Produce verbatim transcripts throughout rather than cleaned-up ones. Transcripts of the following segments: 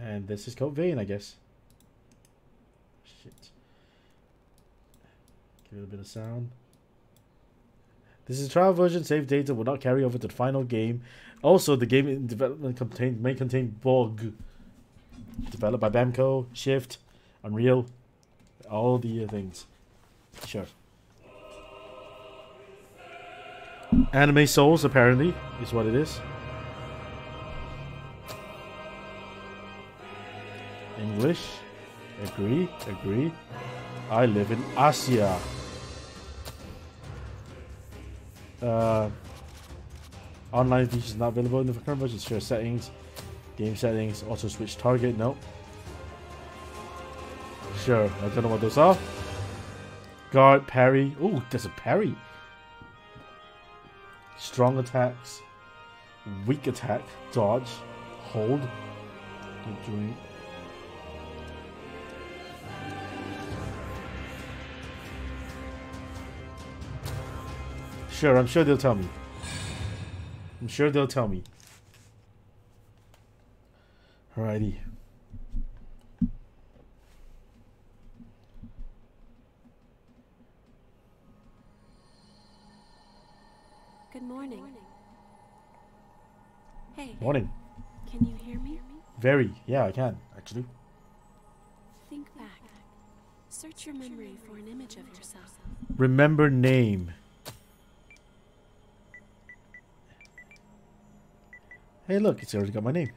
And this is Code Vein, I guess. Shit. Give it a bit of sound. This is a trial version. Save data will not carry over to the final game. Also, the game in development contain, may contain bug. Developed by Bamco, Shift, Unreal, all the uh, things. Sure. Anime Souls, apparently, is what it is. English. Agree, agree. I live in Asia. Uh, online features not available in the current version. Share settings, game settings, also switch target. No. Sure, I don't know what those are. Guard, parry. Ooh, there's a parry. Strong attacks, weak attack, dodge, hold. Keep doing. Sure, I'm sure they'll tell me. I'm sure they'll tell me. Alrighty. Good morning. Hey. Morning. Can you hear me? Very. Yeah, I can, actually. Think back. Search your memory for an image of yourself. Remember name. Hey, look, it's already got my name.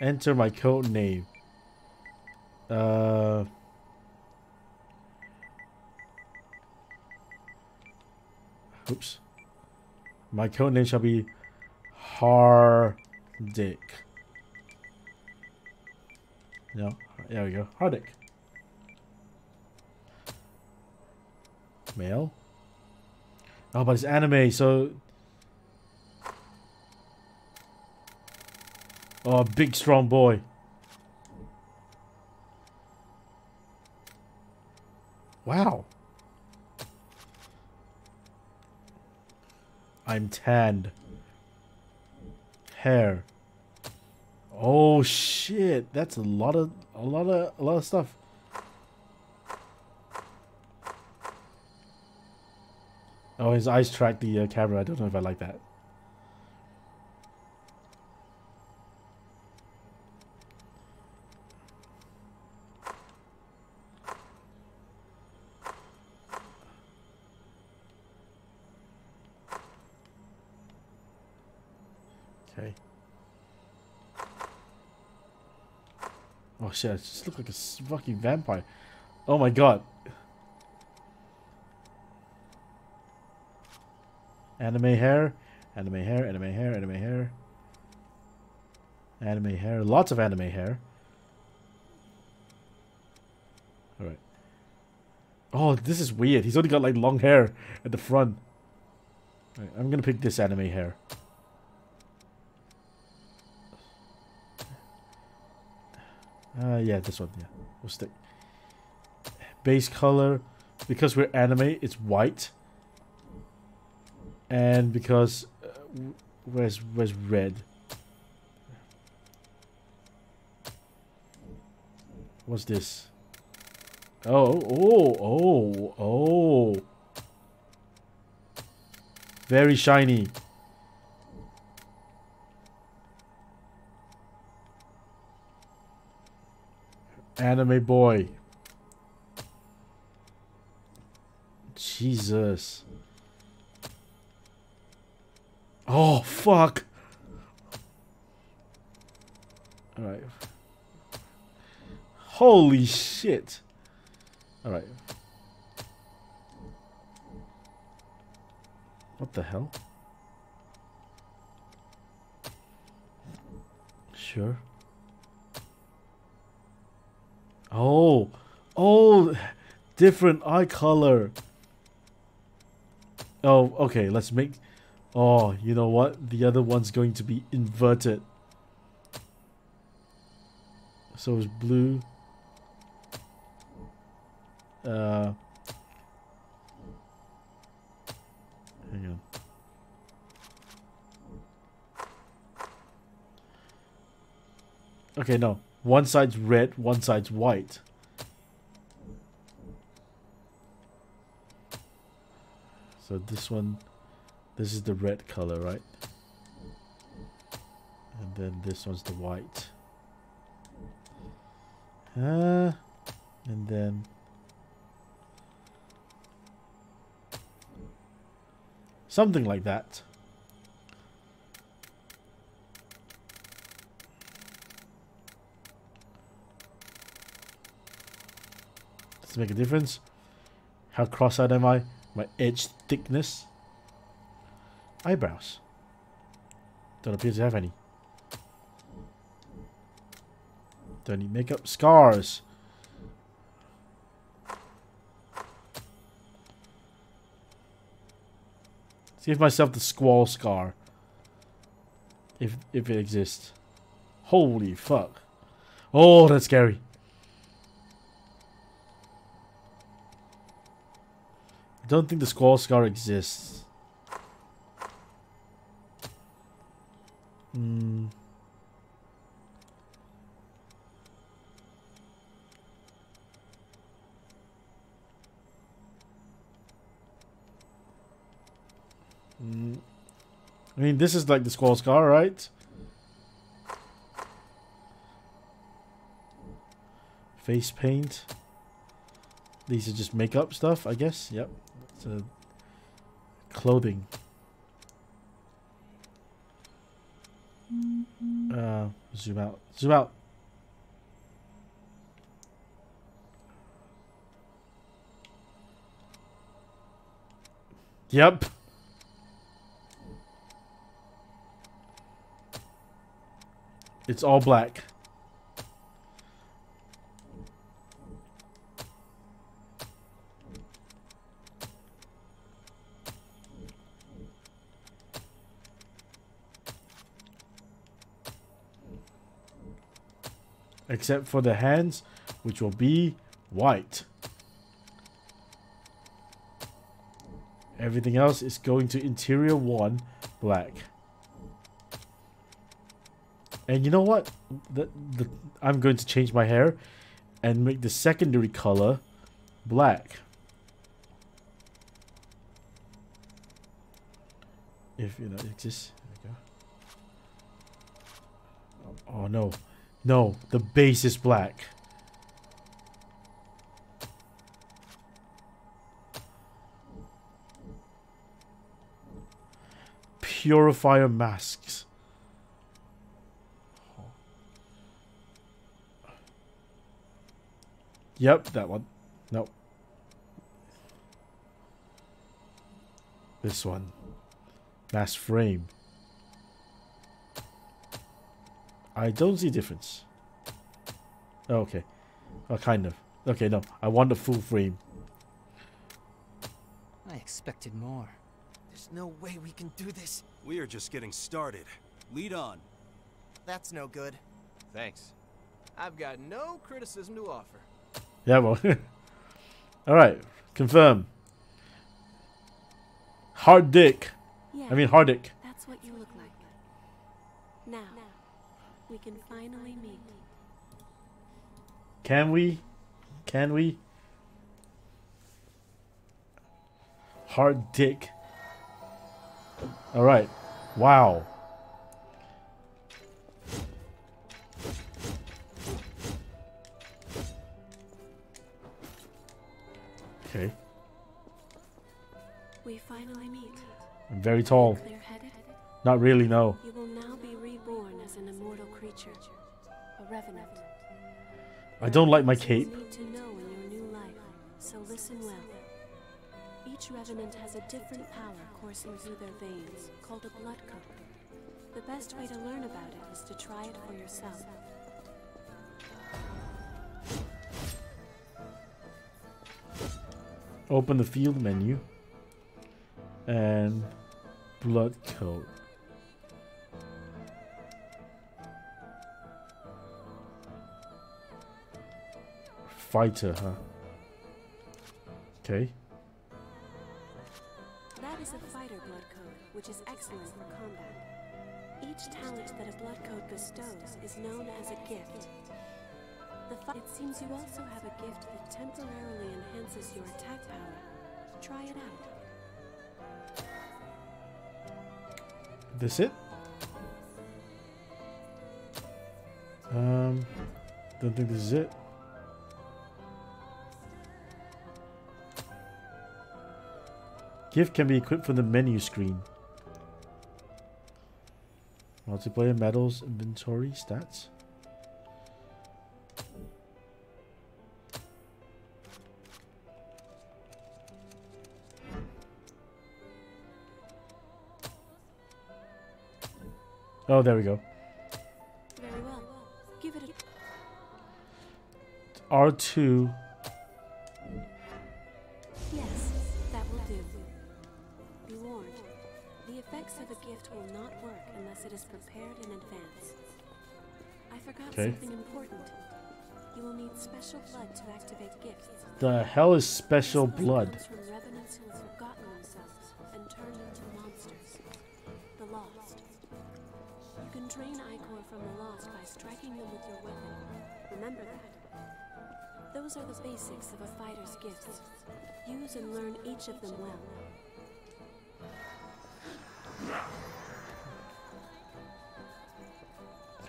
Enter my code name. Uh, oops. My code name shall be Hardick. No, there we go. Hardick. Male. Oh, but it's anime, so... Oh, big strong boy. Wow. I'm tanned. Hair. Oh shit, that's a lot of a lot of a lot of stuff. Oh, his eyes track the uh, camera. I don't know if I like that. Okay. Oh shit, I just look like a fucking vampire. Oh my god. Anime hair, anime hair, anime hair, anime hair, anime hair, lots of anime hair. Alright. Oh, this is weird. He's only got like long hair at the front. All right, I'm gonna pick this anime hair. Uh, yeah, this one, yeah. We'll stick. Base color, because we're anime, it's white. And because uh, where's where's red? What's this? Oh oh oh oh! Very shiny. Anime boy. Jesus. Oh, fuck. Alright. Holy shit. Alright. What the hell? Sure. Oh. Oh, different eye color. Oh, okay. Let's make... Oh, you know what? The other one's going to be inverted. So it's blue. Uh, hang on. Okay, no. One side's red, one side's white. So this one, this is the red color, right? And then this one's the white. Uh, and then... something like that. Does it make a difference? How cross-eyed am I? My edge thickness. Eyebrows. Don't appear to have any. Don't need makeup. Scars. Let's give myself the Squall scar. If if it exists. Holy fuck. Oh, that's scary. I don't think the Squall scar exists. Hmm. Mm. I mean, this is like the Squall scar, right? Face paint. These are just makeup stuff, I guess. Yep. So, clothing. Uh, zoom out. Zoom out. Yep. It's all black. Except for the hands, which will be white. Everything else is going to interior one, black. And you know what? The, the, I'm going to change my hair and make the secondary color black. If you know it exists. There we go. Oh no. No, the base is black. Purifier masks. Yep, that one. Nope. This one. Mass frame. I don't see difference. Oh, okay. Oh, kind of. Okay, no. I want the full frame. I expected more. There's no way we can do this. We are just getting started. Lead on. That's no good. Thanks. I've got no criticism to offer. Yeah, well. Alright. Confirm. Hardick. Yeah, I mean, Hardick. That's what you look like. Now, now, we can finally meet. Can we? Can we? Hardick. Alright. Wow. Okay. We finally meet. I'm very tall. Not really, no. You will now be reborn as an immortal creature, a revenant. I don't like my cape. You need to know in your new life, so listen well. Each revenant has a different power coursing through their veins, called a blood code. The best way to learn about it is to try it for yourself. Open the field menu and blood code. Fighter, huh? Okay. That is a fighter blood code, which is excellent for combat. Each Each talent that a blood code bestows is known as a gift. The fi- it seems you also have a gift that temporarily enhances your attack power. Try it out. This it? Um, don't think this is it. Gift can be equipped from the menu screen. Multiplayer, medals, inventory, stats. Oh, there we go. Very well. Give it a R two. Yes, that will do. Be warned. The effects of a gift will not work unless it is prepared in advance. I forgot okay. something important. You will need special blood to activate gifts. The hell is special this blood? Comes from revenants who have forgotten themselves and turned into monsters. The lost. You can drain Icor from the lost by striking them with your weapon. Remember that. Those are the basics of a fighter's gifts. Use and learn each of them well.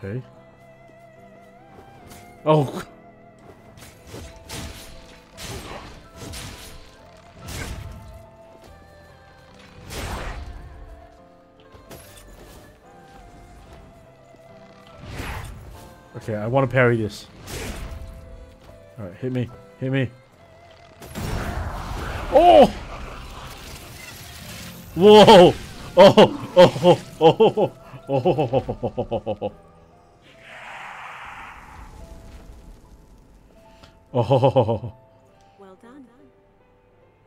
Okay. Oh. Okay, I want to parry this. All right, hit me. Hit me. Oh! Whoa! Oh! Oh! Oh! Oh! Oh! Oh! Well done.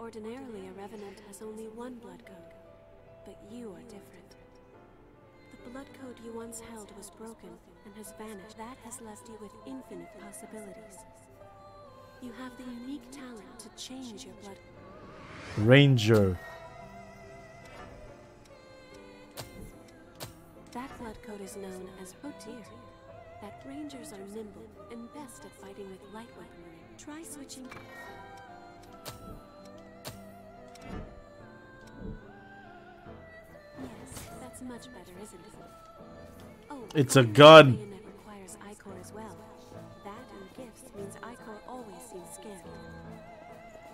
Ordinarily, a revenant has only one blood code, but you are different. The blood code you once held was broken and has vanished. That has left you with infinite possibilities. You have the unique talent to change your blood. Ranger. That blood code is known as Otear. That rangers are nimble and best at fighting with light weaponry. Try switching. Yes, that's much better, isn't it? Oh, it's a gun. And it requires Icor as well. That and gifts means Icor always seems scared.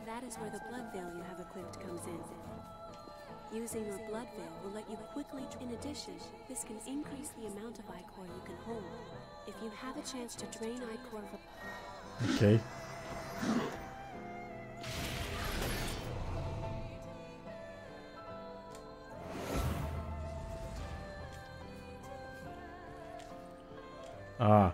That is where the blood veil you have equipped comes in. Using your blood veil will let you quickly. In addition, this can increase the amount of Icor you can hold. If you have a chance to drain Icor from. Okay. Ah.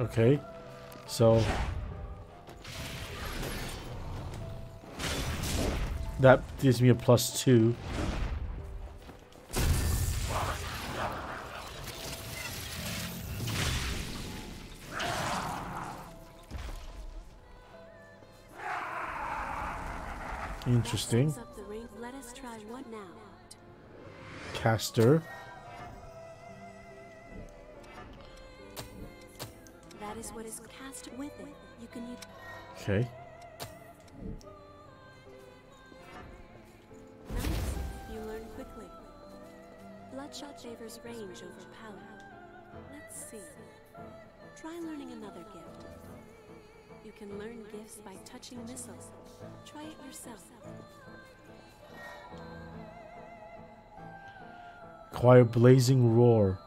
Okay, so that gives me a plus two. Interesting. Caster. What is cast with it, you can use. Okay. Nice. You learn quickly. Bloodshot favors range over power. Let's see. Try learning another gift. You can learn gifts by touching missiles. Try it yourself. Acquire blazing roar.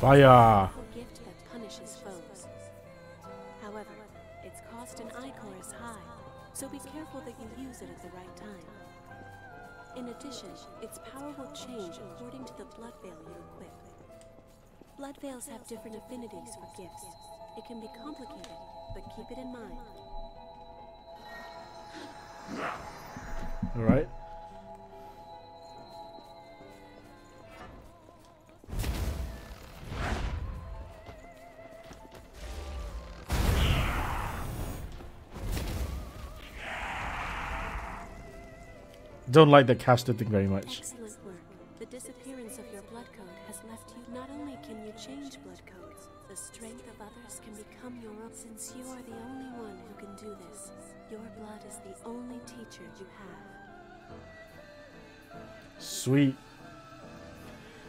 Fire. A gift that punishes foes. However, it's cost in I COR is high, so be careful that you use it at the right time. In addition, its power will change according to the blood veil you equip. Blood veils have different affinities for gifts. It can be complicated, but keep it in mind. All right. Don't like the caster thing very much. Excellent work. The disappearance of your blood code has left you. Not only can you change blood codes, the strength of others can become your own. Since you are the only one who can do this, your blood is the only teacher you have. Sweet.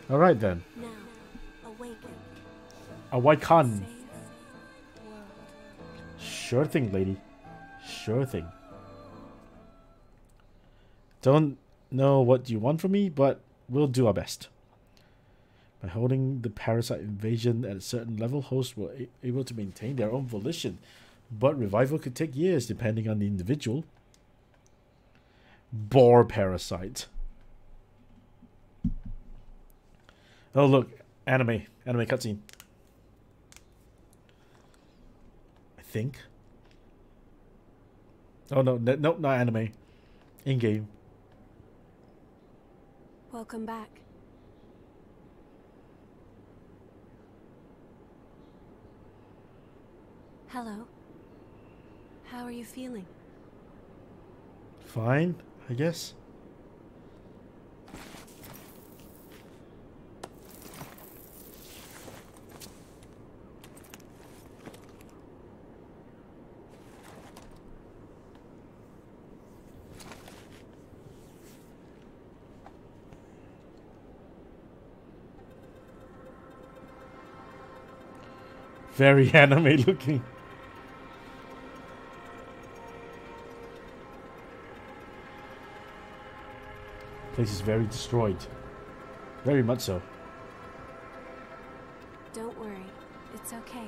All right then. Now, awaken. Awaken. Sure thing, lady. Sure thing. Don't know what you want from me, but we'll do our best. By holding the parasite invasion at a certain level, hosts were able to maintain their own volition, but revival could take years depending on the individual. Boar parasite. Oh look, anime. Anime cutscene. I think. Oh no, no, no, not anime. In-game. Welcome back. Hello. How are you feeling? Fine, I guess. Very anime looking. Place is very destroyed. Very much so. Don't worry. It's okay.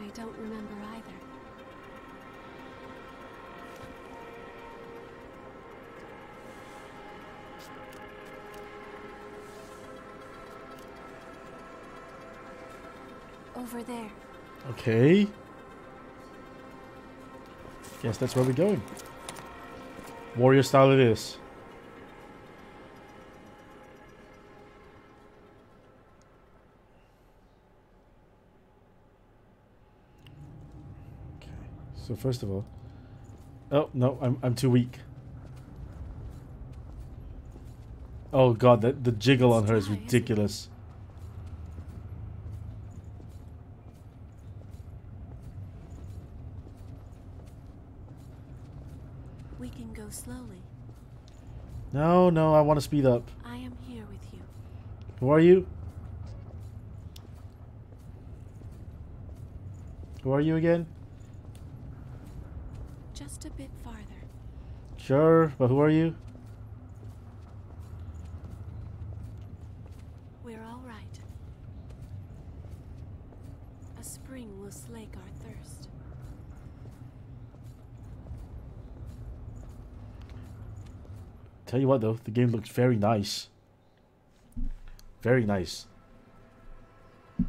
I don't remember either. Over there. Okay. Guess that's where we're going. Warrior style it is. Okay. So first of all, oh no, I'm I'm too weak. Oh god, that the jiggle on her is ridiculous. No, no, I want to speed up. I am here with you. Who are you? Who are you again? Just a bit farther. Sure, but who are you? We're all right. A spring will slake our thirst. Tell you what though, the game looks very nice. Very nice. It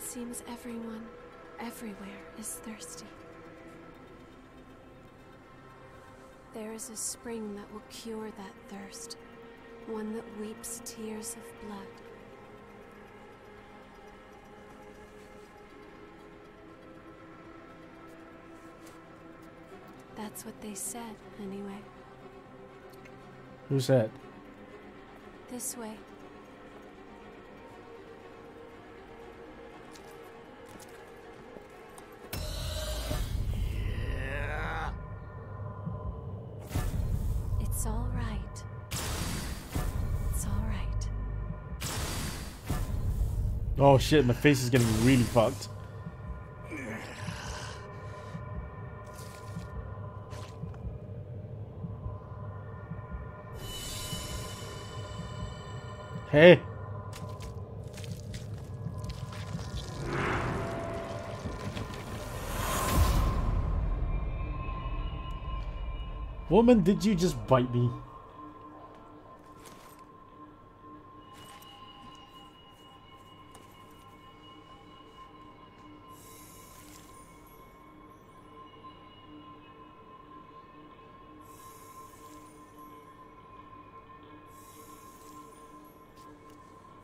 seems everyone, everywhere is thirsty. There is a spring that will cure that thirst. One that weeps tears of blood. That's what they said, anyway. Who said? This way. Oh shit, my face is getting really fucked. Hey. Woman, did you just bite me?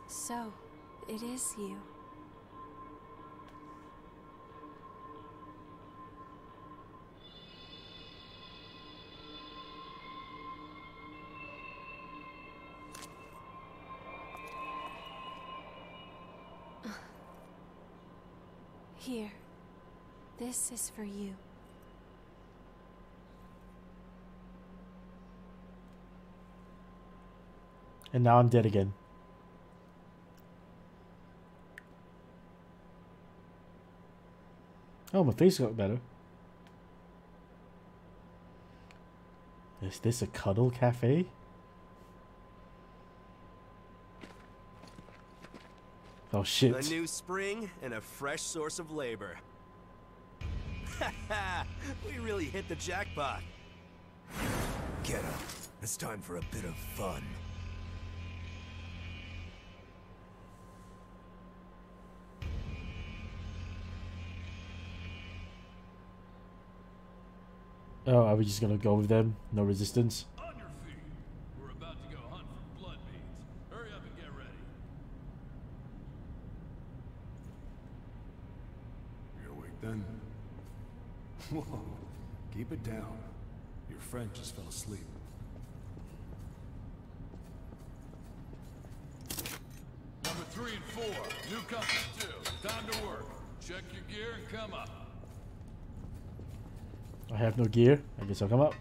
So, it is you. Here, this is for you. And now I'm dead again. Oh, my face got better. Is this a cuddle cafe? Oh shit. A new spring and a fresh source of labor. We really hit the jackpot. Get up. It's time for a bit of fun. Oh, are we just gonna go with them? No resistance? On your feet. We're about to go hunt for blood beads. Hurry up and get ready. You're awake then? Whoa. Keep it down. Your friend just fell asleep. Number three and four. New company two. Time to work. Check your gear and come up. I have no gear. I guess I'll come up.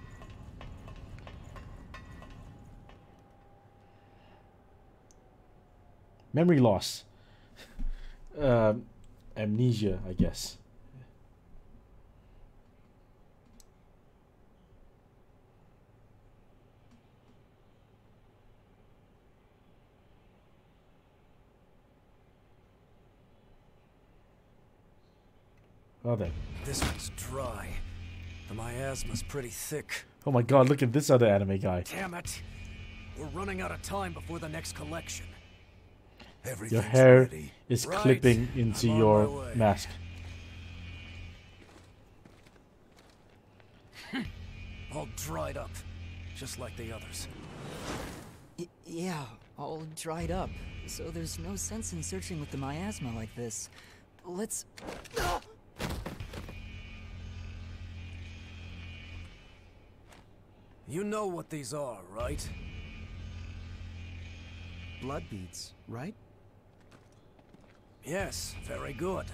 Memory loss. um, amnesia, I guess. Oh, there. This one's dry. The miasma's pretty thick. Oh my god, look at this other anime guy. Damn it. We're running out of time before the next collection. Your hair ready. Is right. Clipping into I'm your mask. All dried up. Just like the others. Y yeah, all dried up. So there's no sense in searching with the miasma like this. Let's... You know what these are, right? Blood beads, right? Yes, very good.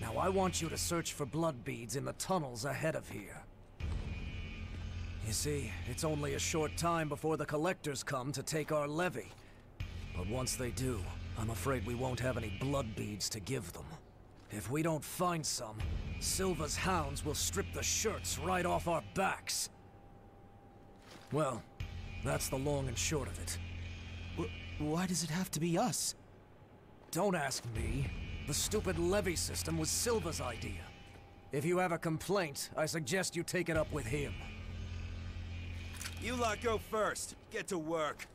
Now I want you to search for blood beads in the tunnels ahead of here. You see, it's only a short time before the collectors come to take our levy. But once they do, I'm afraid we won't have any blood beads to give them. If we don't find some, Silva's hounds will strip the shirts right off our backs. Well, that's the long and short of it. W- why does it have to be us? Don't ask me. The stupid levy system was Silva's idea. If you have a complaint, I suggest you take it up with him. You lot go first. Get to work.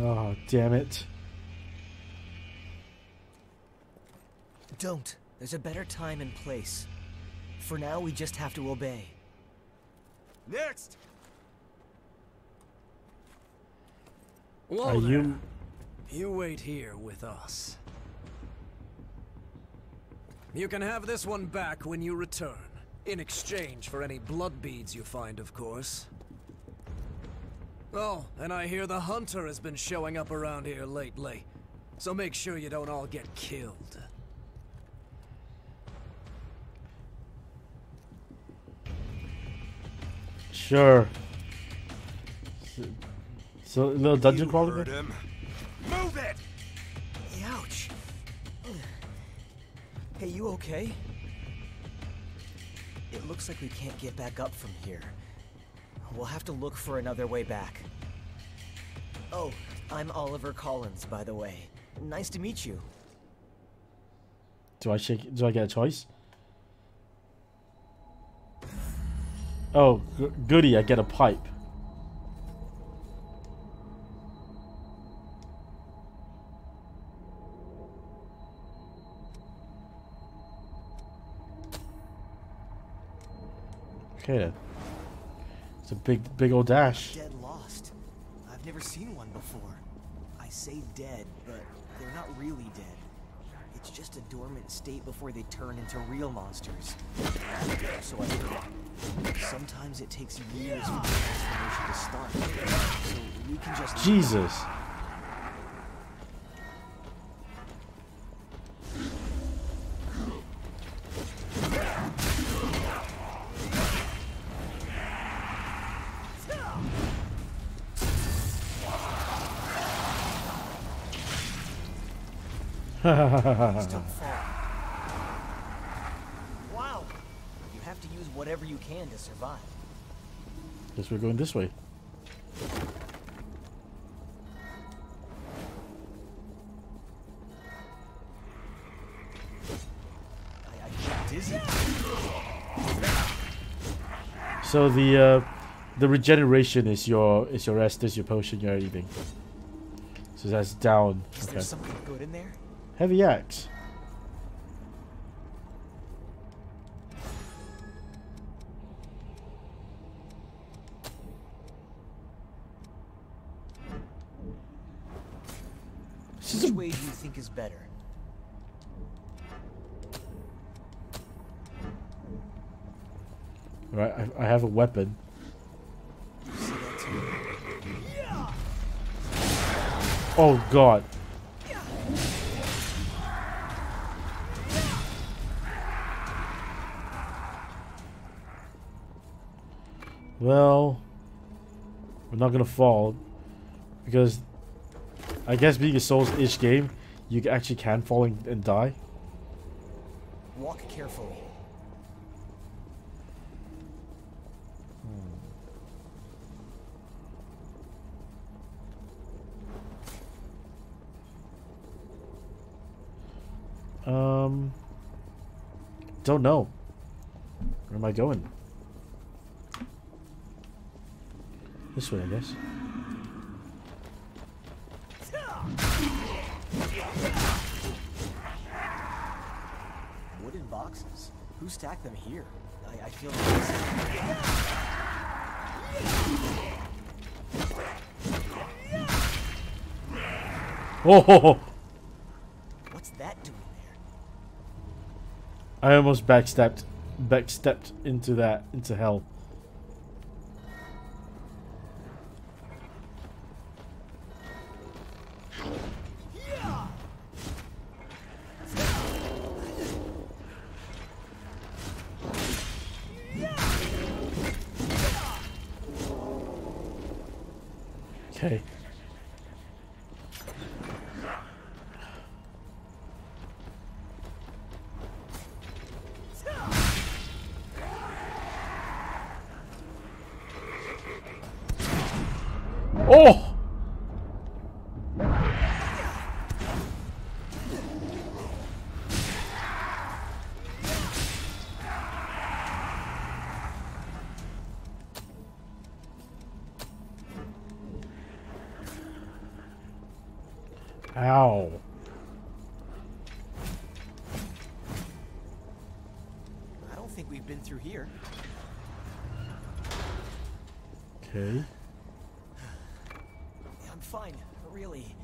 Oh, damn it. Don't. There's a better time and place. For now, we just have to obey. Next! Whoa, are you... You wait here with us. You can have this one back when you return. In exchange for any blood beads you find, of course. Oh, and I hear the hunter has been showing up around here lately. So make sure you don't all get killed. Sure. So, so a little dungeon crawler. Move it! Ouch. Hey, you okay? It looks like we can't get back up from here. We'll have to look for another way back. Oh, I'm Oliver Collins, by the way. Nice to meet you. Do I shake? Do I get a choice? Oh, goody! I get a pipe. Okay then. It's a big, big old dash. Dead lost. I've never seen one before. I say dead, but they're not really dead. It's just a dormant state before they turn into real monsters. So I think sometimes it takes years for the transformation to start. So we can just Jesus. Wow. You have to use whatever you can to survive. Guess we're going this way. I, I get dizzy. So the uh, the regeneration is your is your rest, is your potion, your everything. So that's down. Is okay. There something good in there? Heavy axe. Which way do you think is better? Right, I, I have a weapon. Oh God. Well, we're not gonna fall because I guess being a Souls-ish game, you actually can fall and, and die. Walk carefully. Hmm. Um, don't know. Where am I going? This way, I guess. Wooden boxes. Who stacked them here? I, I feel oh, ho, ho. What's that doing there? I almost backstepped, backstepped into that, into hell. Okay. Oh! Ow. I don't think we've been through here. Okay. I'm fine, really.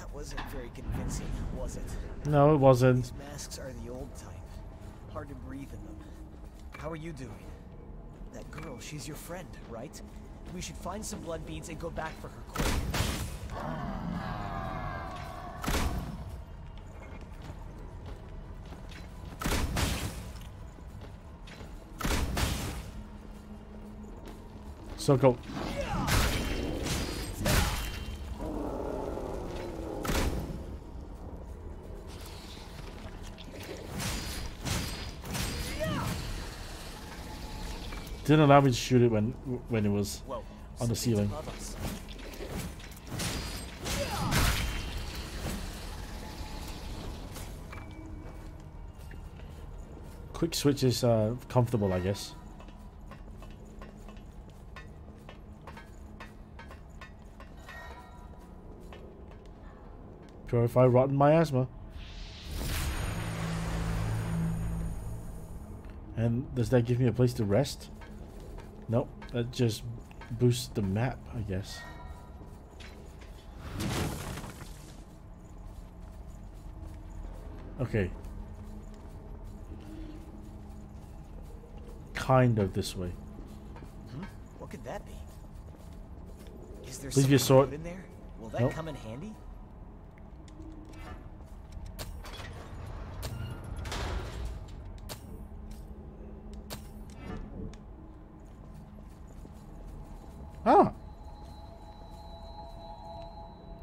That wasn't very convincing, was it? No, it wasn't. These masks are the old type. Hard to breathe in them. How are you doing? That girl, she's your friend, right? We should find some blood beads and go back for her quick. So go. Didn't allow me to shoot it when when it was Whoa. on the ceiling. quick switch is uh, comfortable, I guess. Purify rotten miasma. And does that give me a place to rest? Nope, that just boosts the map, I guess. Okay. Kind of this way. Hmm? What could that be? Is there Leave your sword in there? Will that nope. come in handy? Ah!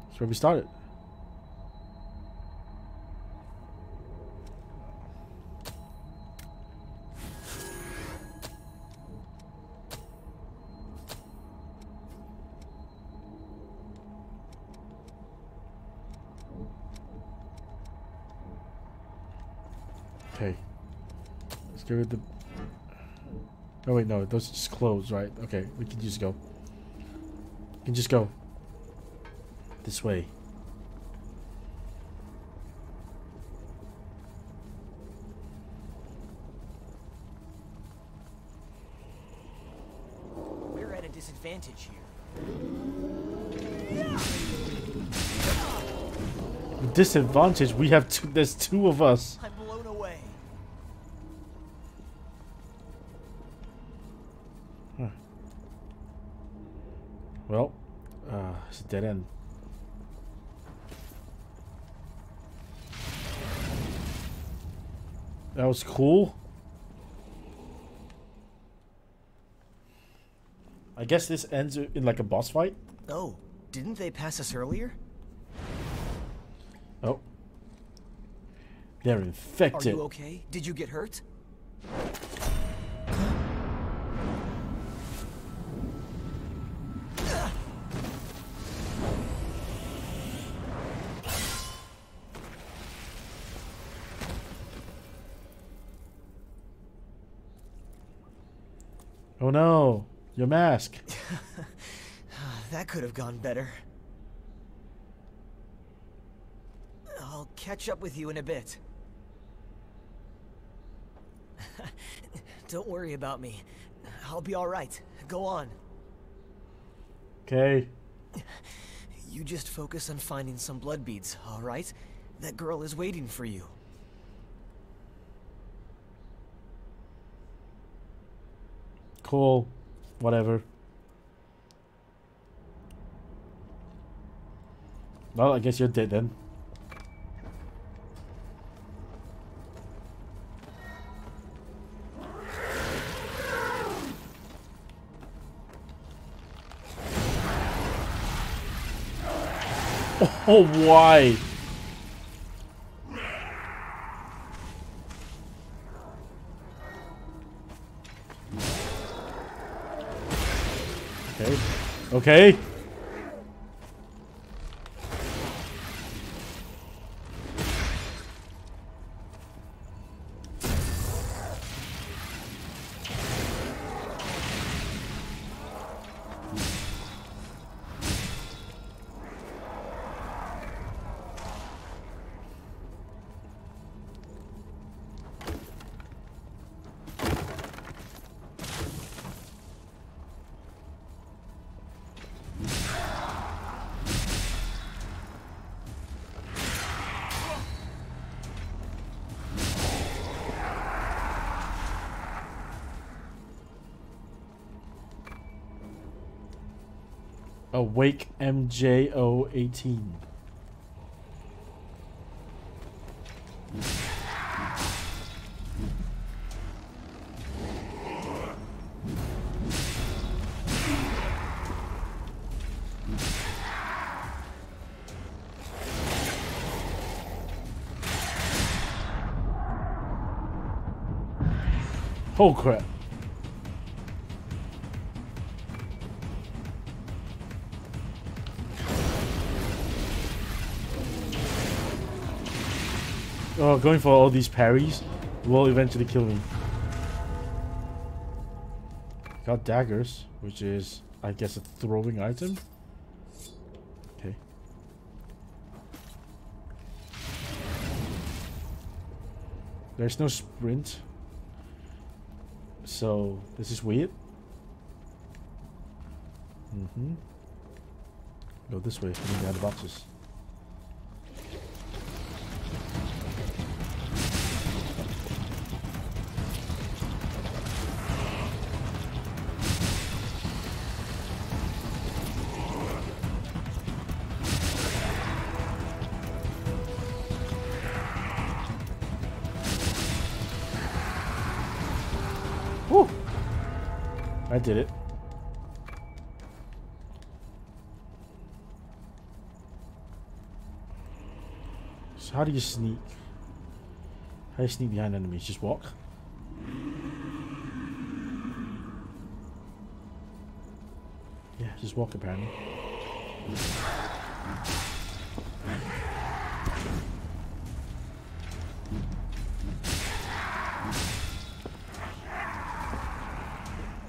That's where we started. Okay. Let's get rid of the... Oh wait, no. Those just close, right? Okay, we can just go. You can just go this way. We're at a disadvantage here. Disadvantage? We have two. There's two of us. I'm blown away. Huh. Well, uh, it's a dead end. That was cool. I guess this ends in like a boss fight. Oh, didn't they pass us earlier? Oh. They're infected. Are you okay? Did you get hurt? Oh no, your mask. That could have gone better. I'll catch up with you in a bit. Don't worry about me. I'll be all right. Go on. Okay. You just focus on finding some blood beads, all right? That girl is waiting for you. Cool, whatever. Well, I guess you're dead then. Oh, why? Okay. Awake M J O eighteen. Oh crap. Oh, going for all these parries. will eventually kill me. Got daggers, which is, I guess, a throwing item. Okay. There's no sprint. So, this is weird. Mm-hmm. Go this way, coming down the boxes. Woo! I did it. How do you sneak? How do you sneak behind enemies? Just walk? Yeah, just walk apparently.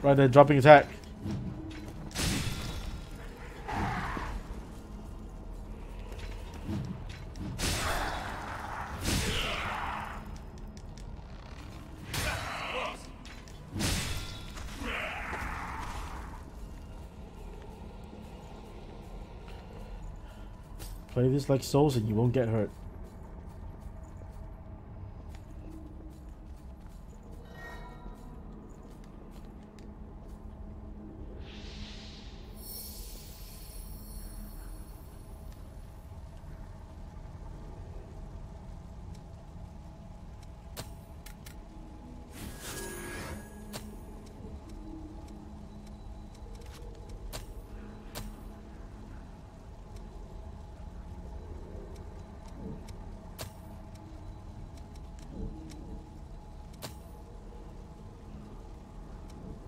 Right there, dropping attack. Play this like Souls and you won't get hurt.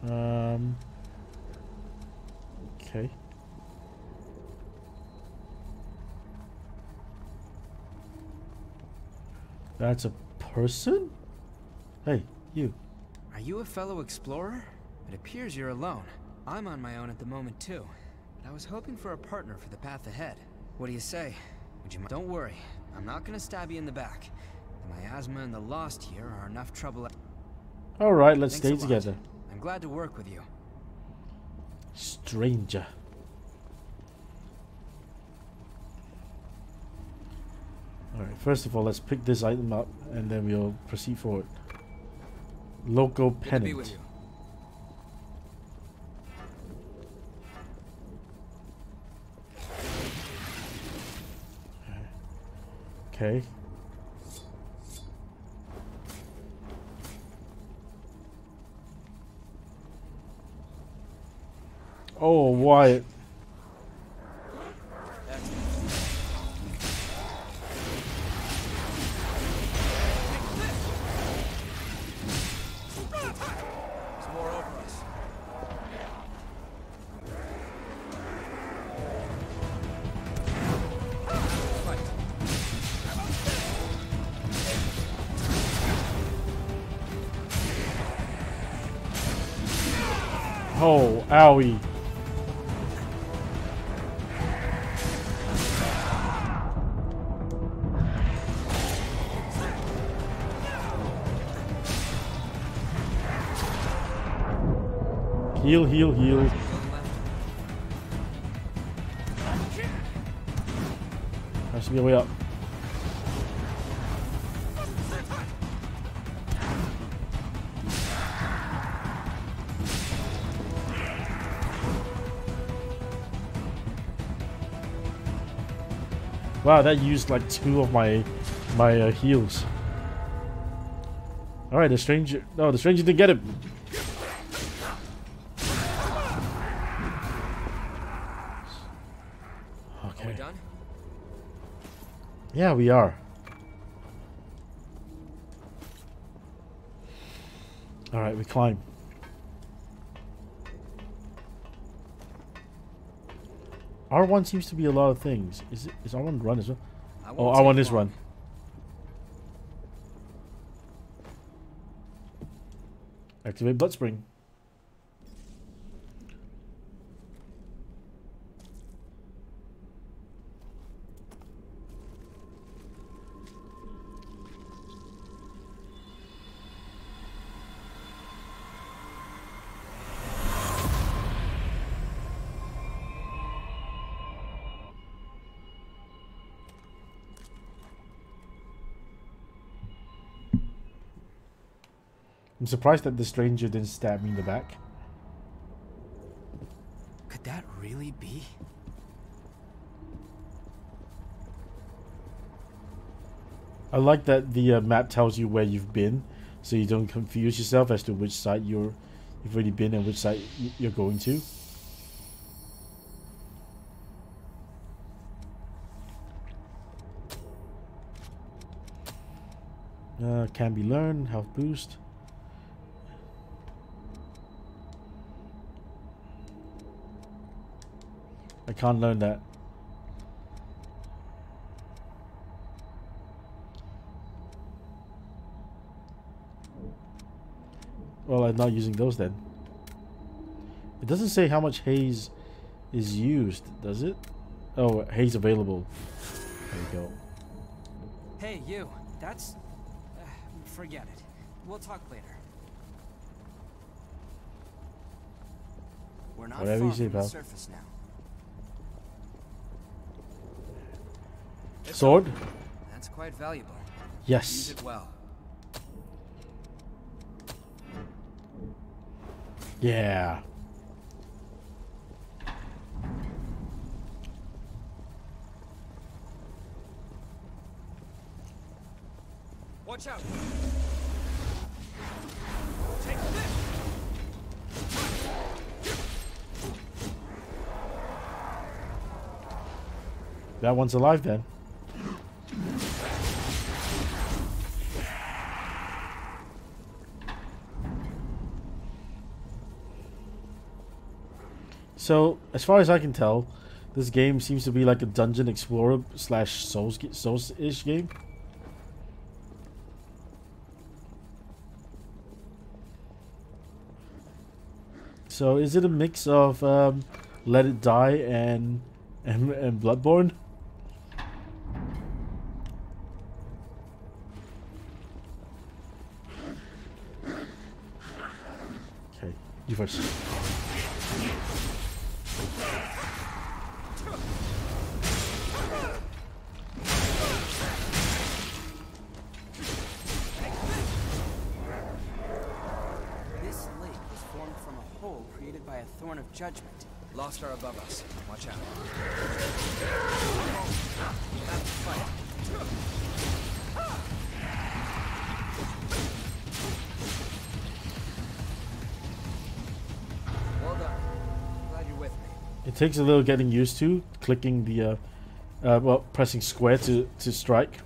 Um. Okay. That's a person? Hey, you. Are you a fellow explorer? It appears you're alone. I'm on my own at the moment too. But I was hoping for a partner for the path ahead. What do you say? Would you mind? Don't worry. I'm not gonna stab you in the back. The miasma and the lost here are enough trouble. All right, let's stay together. Glad to work with you, stranger. All right, first of all, let's pick this item up and then we'll proceed forward. Local pennant. Okay. Oh, Wyatt. Oh, owie. Heal, heal, heal. Has to be a way up. Wow, that used like two of my my uh, heals. All right, the stranger. No, the stranger didn't get him. Yeah, we are. All right, we climb. R one seems to be a lot of things. Is it, is R one run as well? Oh, R one is run. Activate Bloodspring. I'm surprised that the stranger didn't stab me in the back. Could that really be? I like that the uh, map tells you where you've been, so you don't confuse yourself as to which site you're, you've already been and which site you're going to. Uh, can be learned, health boost. I can't learn that. Well, I'm not using those then. It doesn't say how much haze is used, does it? Oh, haze available. There you go. Hey, you. That's... Uh, forget it. We'll talk later. We're not Whatever far you say, pal. Surface now. Sword? That's quite valuable. Yes. Use it well. Yeah. Watch out. Take this. That one's alive then. So, as far as I can tell, this game seems to be like a dungeon explorer slash souls souls-ish game. So, is it a mix of um, Let It Die and and, and Bloodborne? Okay, you first. Judgment. Lost are above us. Watch out. That's fine. Well done. Glad you're with me. It takes a little getting used to clicking the, uh, uh well, pressing square to to strike.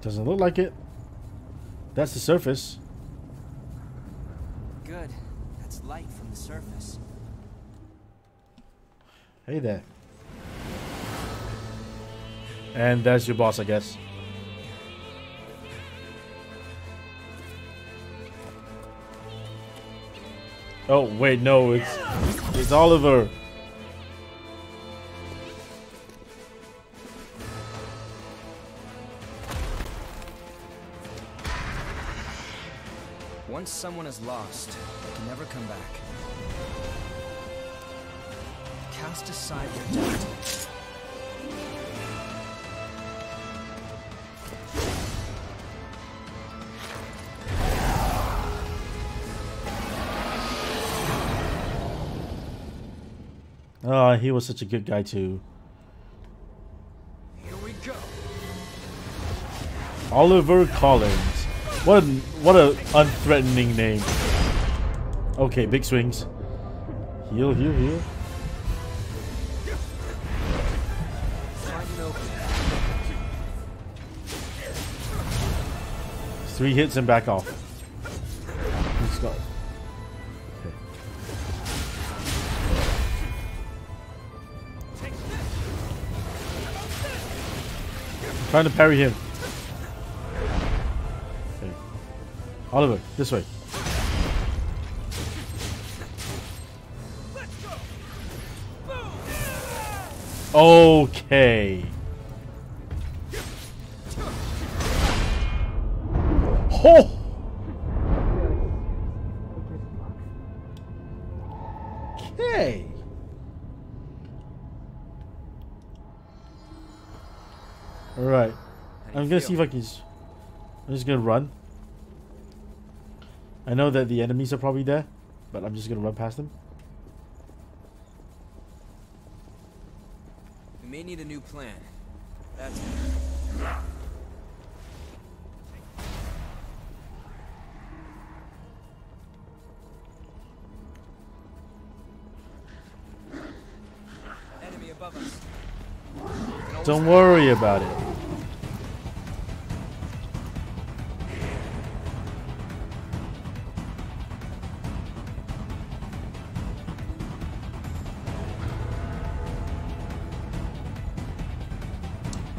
Doesn't look like it. That's the surface. Good. That's light from the surface. Hey there. And that's your boss, I guess. Oh, wait, no, it's it's Oliver. Once someone is lost, they can never come back. Cast aside your doubt. Ah, oh, he was such a good guy too. Here we go. Oliver Collins. What a, what a unthreatening name. Okay, big swings. Heal, heal, heal. Three hits and back off. Let's go. Okay. Trying to parry him. Okay. Oliver, this way. Okay. Oh! Okay. All right. I'm gonna see if I can. Just, I'm just gonna run. I know that the enemies are probably there, but I'm just gonna run past them. We may need a new plan. That's. Enemy above us. Don't worry about it.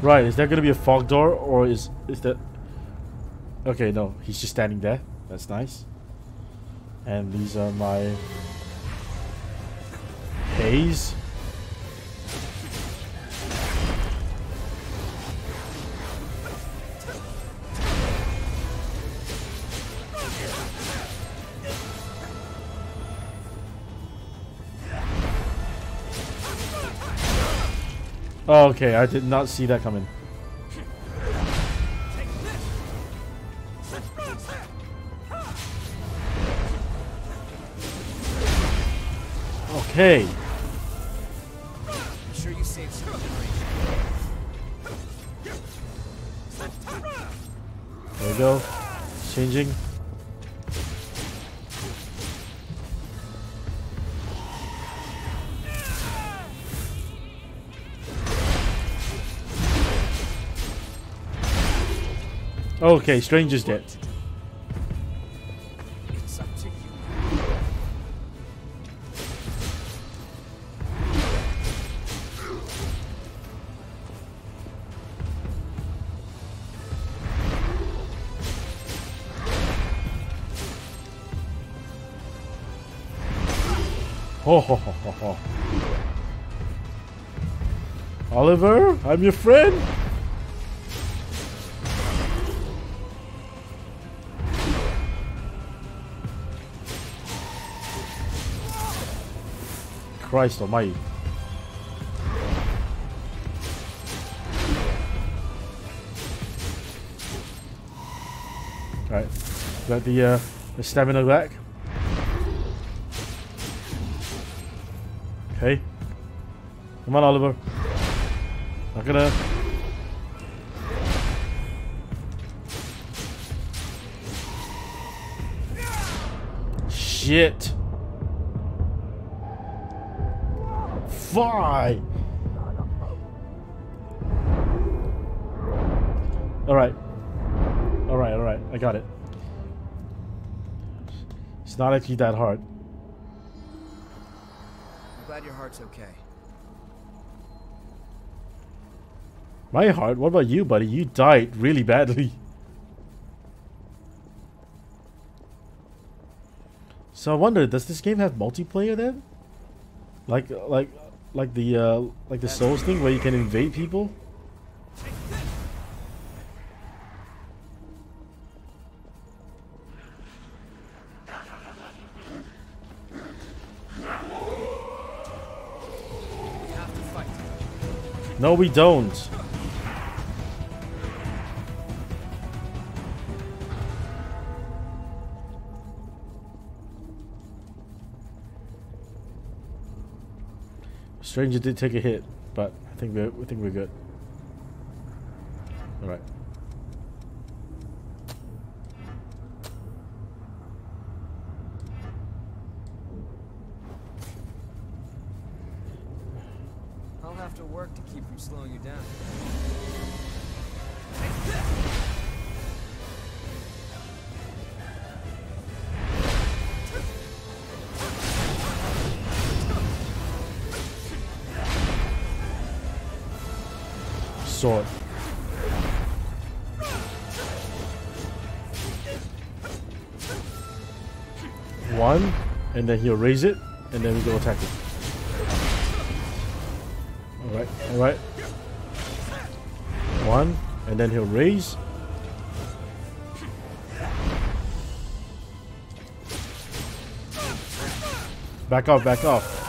Right, is there gonna be a fog door or is is that okay? No, he's just standing there. That's nice. And these are my haze. Okay, I did not see that coming. Okay. Sure you saved something. There we go. Changing. Okay, stranger's dead. It's up to you. Ho ho ho ho ho. Oliver, I'm your friend. Christ almighty. Alright, got the, uh, the stamina back. Okay. Come on, Oliver. Not gonna... Shit. Why? All right, all right, all right. I got it. It's not actually that hard. I'm glad your heart's okay. My heart? What about you, buddy? You died really badly. So I wonder, does this game have multiplayer then? Like, like. Like the uh, like the Souls thing where you can invade people. No, we don't. Stranger did take a hit, but I think we're I think we're good. All right. I'll have to work to keep from slowing you down. Sword. one, and then he'll raise it, and then we go attack it. Alright, alright. One, and then he'll raise. Back off, back off.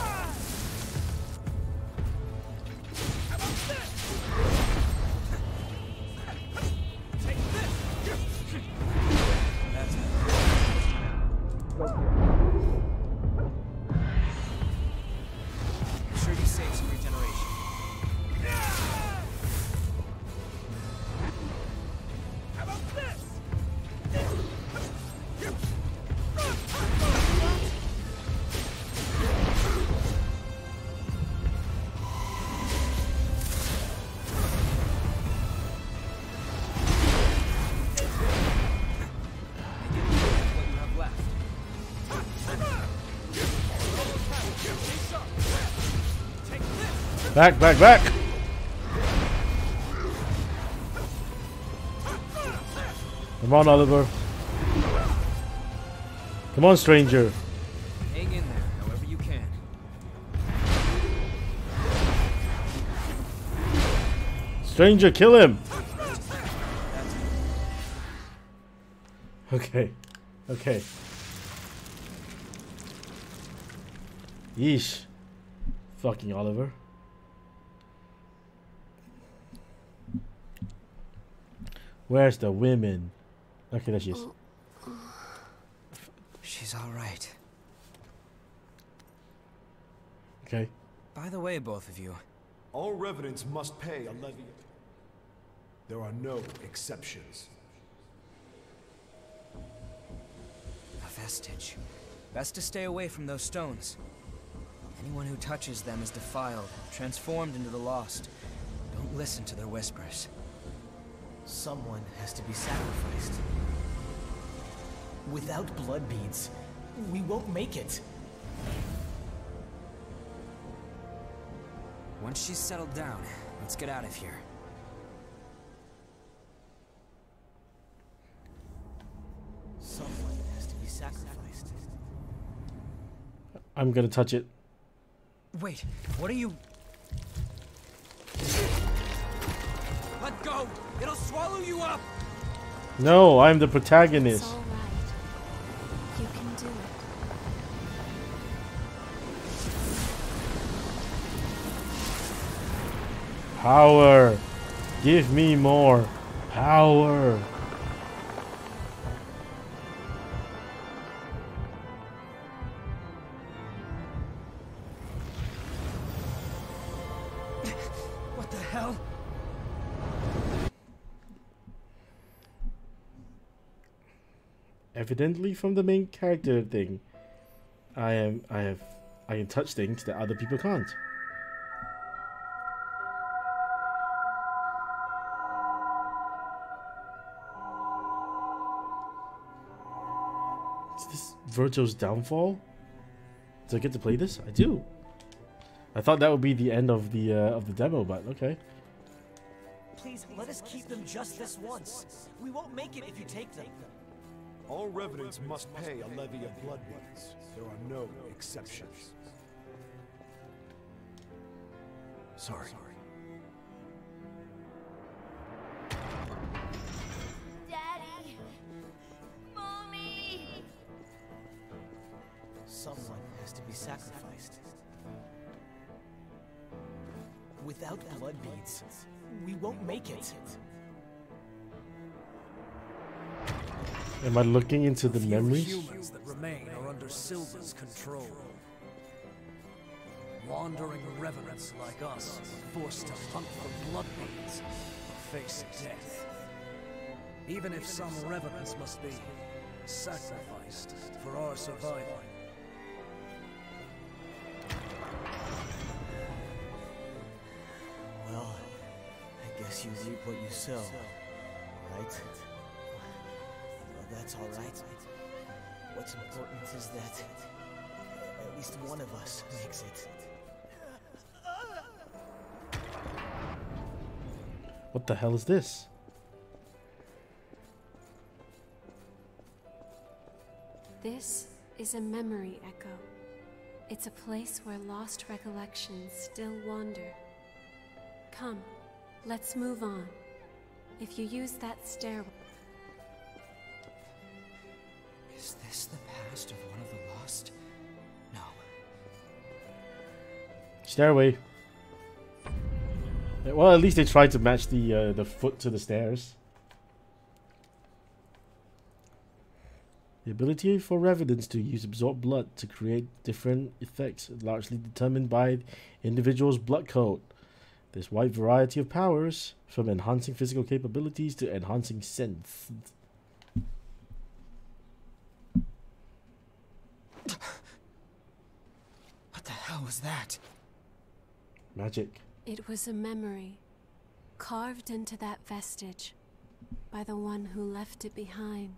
Back, back, back! Come on, Oliver. Come on, stranger. Hang in there, however you can. Stranger, kill him! Okay. Okay. Yeesh. Fucking Oliver. Where's the women? Okay, there she is. She's all right. Okay. By the way, both of you. All revenants must pay a levy. There are no exceptions. A vestige. Best to stay away from those stones. Anyone who touches them is defiled, transformed into the lost. Don't listen to their whispers. Someone has to be sacrificed. Without blood beads, we won't make it. Once she's settled down, let's get out of here. Someone has to be sacrificed. I'm gonna touch it. Wait, what are you... Let go! It'll swallow you up! No, I'm the protagonist. It's all right. You can do it. Power! Give me more power! What the hell? Evidently from the main character thing, I am I have I can touch things that other people can't. Is this Virgil's downfall? Do I get to play this? I do. I thought that would be the end of the uh, of the demo, but okay. Please let us keep them just this once. We won't make it if you take them. All revenants must pay a levy of blood ones. There are no exceptions. Sorry. Daddy! Mommy! Someone has to be sacrificed. Without blood beads, we won't make it. Am I looking into the memories? Humans that remain are under Silva's control. Wandering revenants like us, forced to hunt for blood beads, face death. Even if some revenants must be sacrificed for our survival. Well, I guess you reap what you sow, right? That's all right. What's important is that at least one of us makes it. What the hell is this? This is is a memory echo. It's a place where lost recollections still wander. Come, let's move on. If you use that stairwell... Is this the past of one of the lost? No. Stairway. Well, at least they tried to match the uh, the foot to the stairs. The ability for revenants to use absorbed blood to create different effects is largely determined by the individual's blood code. There's a wide variety of powers, from enhancing physical capabilities to enhancing sense. What the hell was that? Magic. It was a memory, carved into that vestige, by the one who left it behind.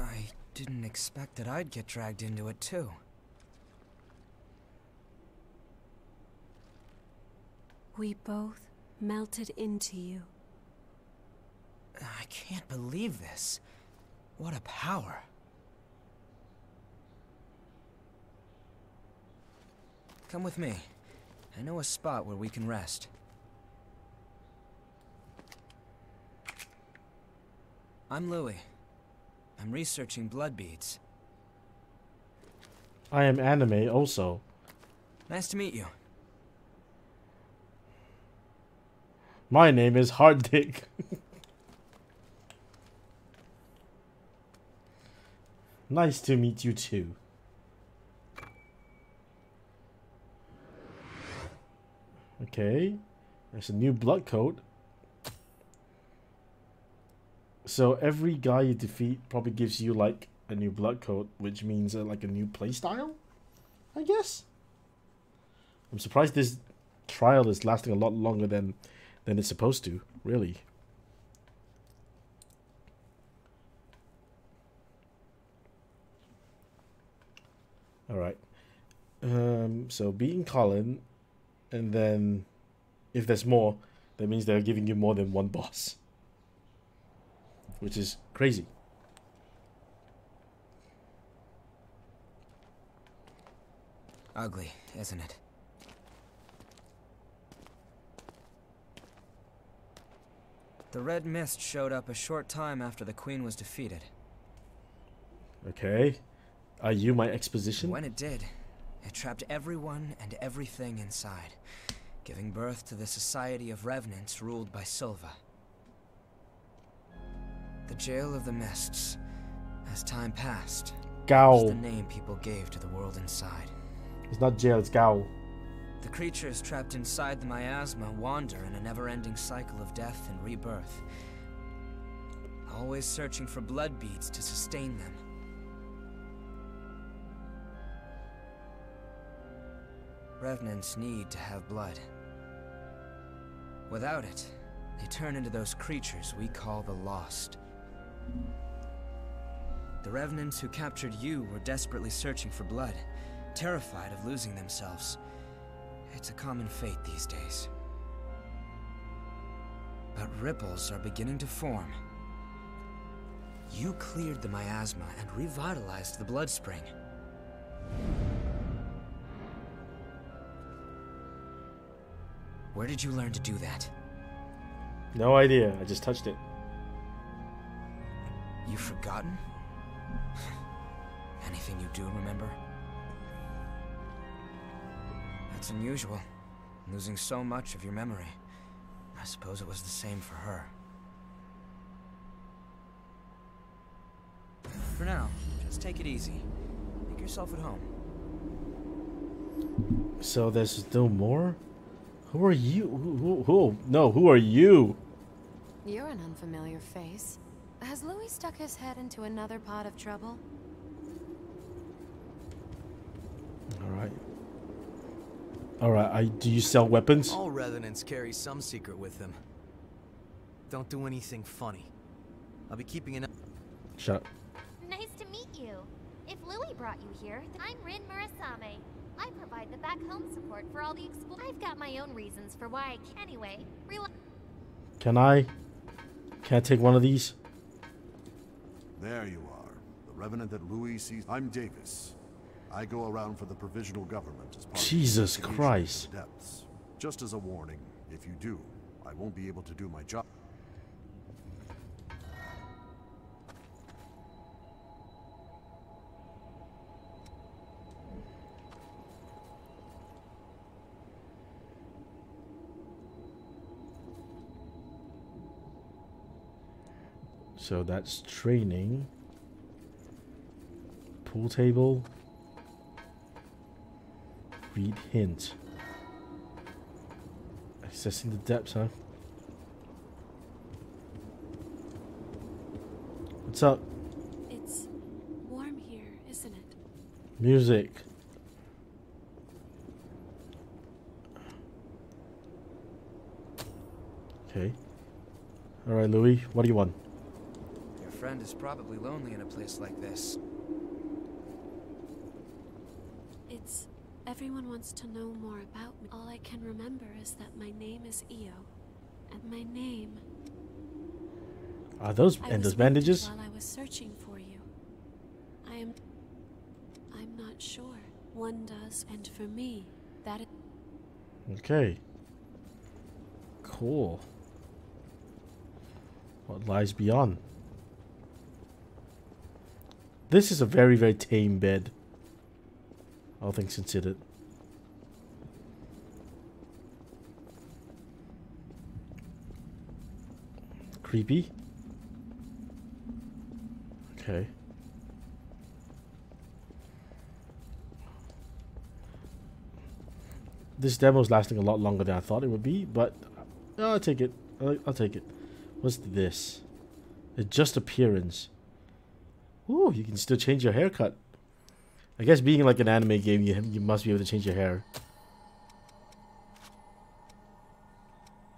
I didn't expect that I'd get dragged into it, too. We both melted into you. I can't believe this. What a power. Come with me. I know a spot where we can rest. I'm Louis. I'm researching blood beads. I am anime also. Nice to meet you. My name is Hardick. Nice to meet you too. Okay, there's a new blood code. So every guy you defeat probably gives you like a new blood code, which means uh, like a new playstyle, I guess. I'm surprised this trial is lasting a lot longer than than it's supposed to, really. All right. Um. So beating Colin, and then if there's more, that means they're giving you more than one boss. Which is crazy. Ugly, isn't it? The red mist showed up a short time after the queen was defeated. Okay. Are you my exposition? When it did, it trapped everyone and everything inside, giving birth to the society of revenants ruled by Silva. The Jail of the Mists. As time passed, Gau was the name people gave to the world inside. It's not jail, it's Gau. The creatures trapped inside the miasma wander in a never-ending cycle of death and rebirth, always searching for blood beads to sustain them. Revenants need to have blood. Without it, they turn into those creatures we call the Lost. The revenants who captured you were desperately searching for blood, terrified of losing themselves. It's a common fate these days. But ripples are beginning to form. You cleared the miasma and revitalized the blood spring. Where did you learn to do that? No idea. I just touched it. You've forgotten? Anything you do remember? That's unusual. Losing so much of your memory. I suppose it was the same for her. For now, just take it easy. Make yourself at home. So there's still more? Who are you? Who? Who? who? No, who are you? You're an unfamiliar face. Has Louis stuck his head into another pot of trouble? Alright. Alright, I do you sell weapons? All revenants carry some secret with them. Don't do anything funny. I'll be keeping an eye. Shut up. Nice to meet you. If Louis brought you here, I'm Rin Murasame. I provide the back-home support for all the explorers. I've got my own reasons for why I can anyway. Rel can I? Can I take one of these? There you are. The revenant that Louis sees. I'm Davis. I go around for the provisional government as part Jesus of the Christ. Depths. Just as a warning, if you do, I won't be able to do my job. So that's training. Pool table. Read hint. Accessing the depths, huh? What's up? It's warm here, isn't it? Music. Okay. All right, Louis. What do you want? Friend is probably lonely in a place like this. It's everyone wants to know more about me. All I can remember is that my name is Io, and my name are those and those bandages. While I was searching for you, I am. I'm not sure. One does, and for me, that. Is okay. Cool. What lies beyond? This is a very, very tame bed, all things considered. Creepy. Okay. This demo is lasting a lot longer than I thought it would be, but I'll take it. I'll, I'll take it. What's this? It's just appearance. Ooh, you can still change your haircut. I guess being like an anime game, you, you must be able to change your hair.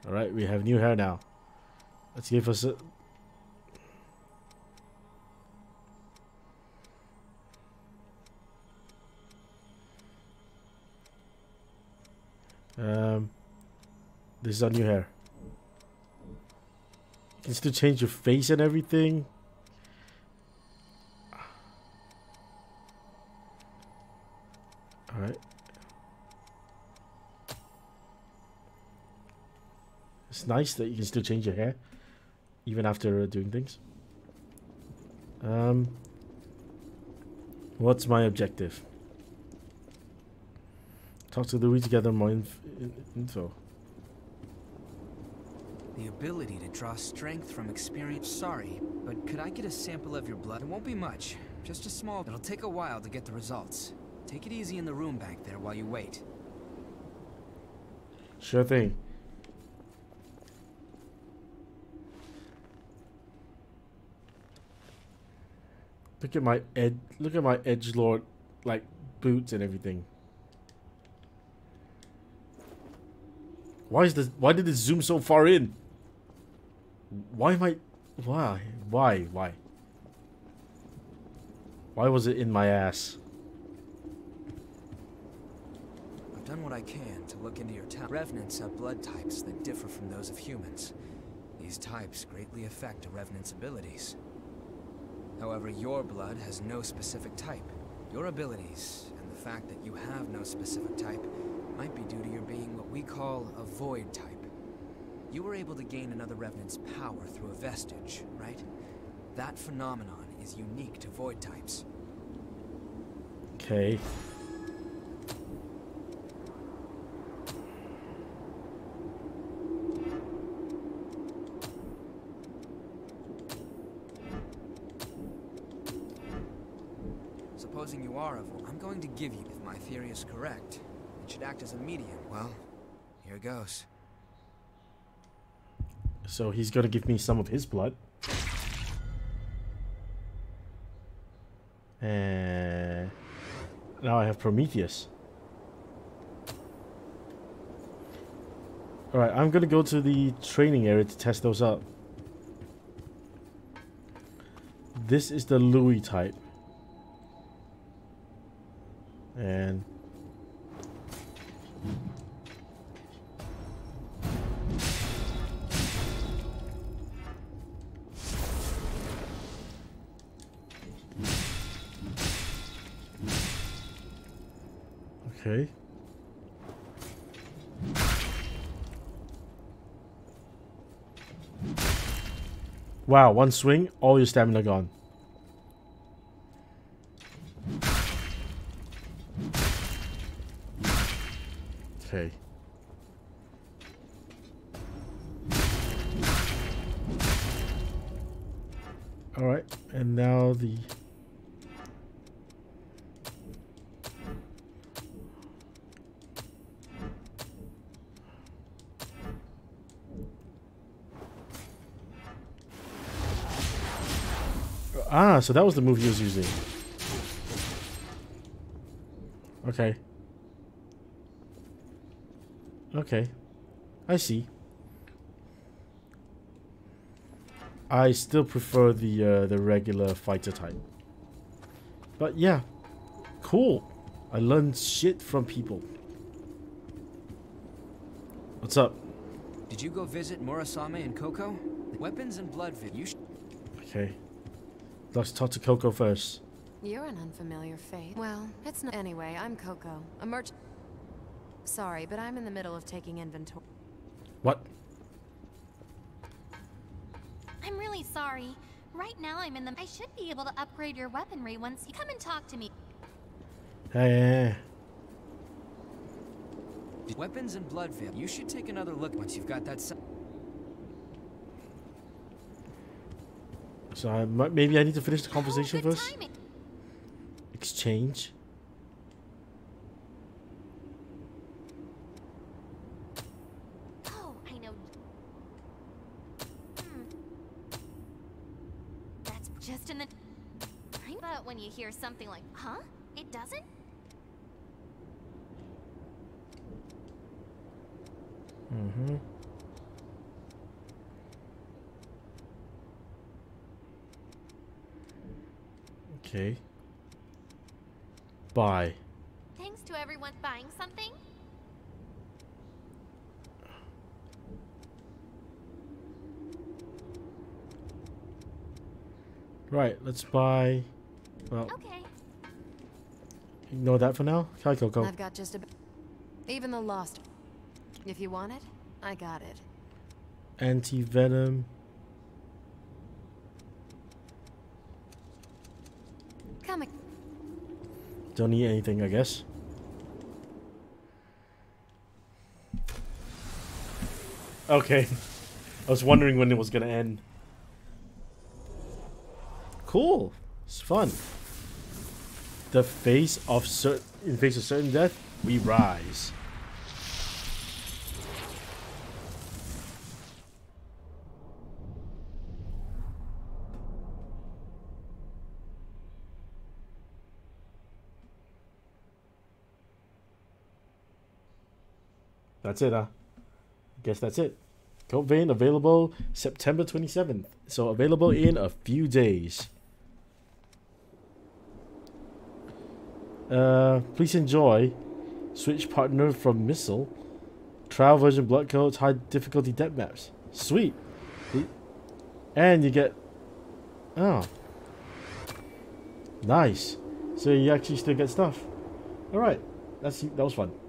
Alright, we have new hair now. Let's give us a... Um, this is our new hair. You can still change your face and everything. Alright. It's nice that you can still change your hair even after uh, doing things. Um, what's my objective? Talk to Louis to gather more inf in info. The ability to draw strength from experience. Sorry, but could I get a sample of your blood? It won't be much. Just a small. It'll take a while to get the results. Take it easy in the room back there while you wait. Sure thing. Look at my ed. Look at my edgelord, like boots and everything. Why is this? Why did it zoom so far in? Why am I? Why? Why? Why? Why was it in my ass? Done what I can to look into your town. Revenants have blood types that differ from those of humans. These types greatly affect a revenant's abilities. However, your blood has no specific type. Your abilities, and the fact that you have no specific type, might be due to your being what we call a void type. You were able to gain another revenant's power through a vestige, right? That phenomenon is unique to void types. Okay. I'm going to give you, if my theory is correct, it should act as a medium. Well, here goes. So he's going to give me some of his blood. And now I have Prometheus. Alright, I'm going to go to the training area to test those out. This is the Louis type. And Okay. Wow, one swing, all your stamina gone. Okay. Alright, and now the... Ah, so that was the move he was using. Okay. Okay. I see. I still prefer the uh, the regular fighter type. But yeah. Cool. I learned shit from people. What's up? Did you go visit Murasame and Coco? Weapons and blood fit you. Okay. Let's talk to Coco first. You're an unfamiliar fate. Well, it's not. Anyway, I'm Coco, a merchant. Sorry, but I'm in the middle of taking inventory. What? I'm really sorry. Right now I'm in the... I should be able to upgrade your weaponry once you... Come and talk to me. Hey. Weapons and blood fit. You should take another look once you've got that... So I might, maybe I need to finish the conversation oh, first. Timing. Exchange. Oh, I know. Mm. That's just in the. I thought when you hear something like, "Huh? It doesn't." Mm-hmm. Okay. Bye. Thanks to everyone buying something. Right, let's buy. Well. Okay. Ignore that for now. Hi, Coco. I've got just a even the lost. If you want it, I got it. Anti-venom. Don't need anything, I guess. Okay. I was wondering when it was gonna end. Cool. It's fun. The face of certain in face of certain death, we rise. That's it, huh? I guess that's it. Code Vein available September twenty-seventh. So available in a few days. Uh, please enjoy. Switch partner from Missile. Trial version blood codes, high difficulty depth maps. Sweet. And you get... Oh. Nice. So you actually still get stuff. Alright. That's, that was fun.